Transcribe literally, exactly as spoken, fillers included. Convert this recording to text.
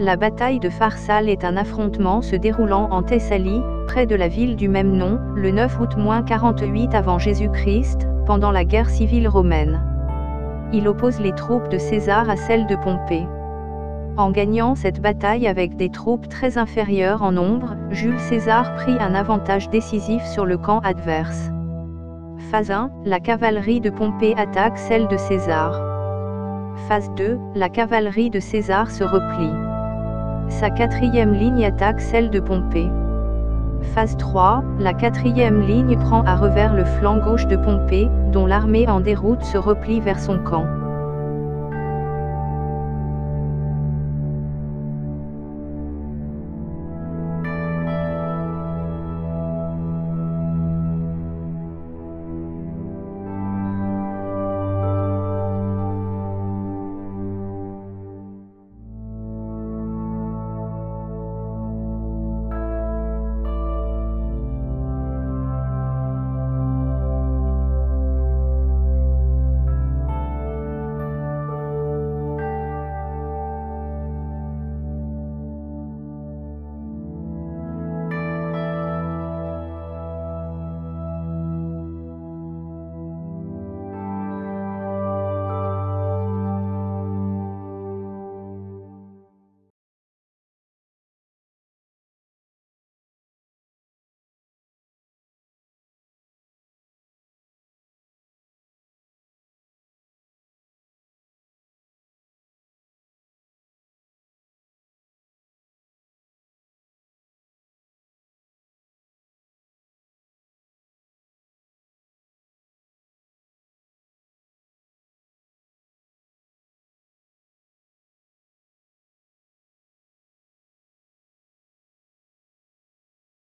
La bataille de Pharsale est un affrontement se déroulant en Thessalie, près de la ville du même nom, le neuf août quarante-huit avant Jésus-Christ, pendant la guerre civile romaine. Il oppose les troupes de César à celles de Pompée. En gagnant cette bataille avec des troupes très inférieures en nombre, Jules César prit un avantage décisif sur le camp adverse. Phase un, la cavalerie de Pompée attaque celle de César. Phase deux, la cavalerie de César se replie. Sa quatrième ligne attaque celle de Pompée. Phase trois, la quatrième ligne prend à revers le flanc gauche de Pompée, dont l'armée en déroute se replie vers son camp.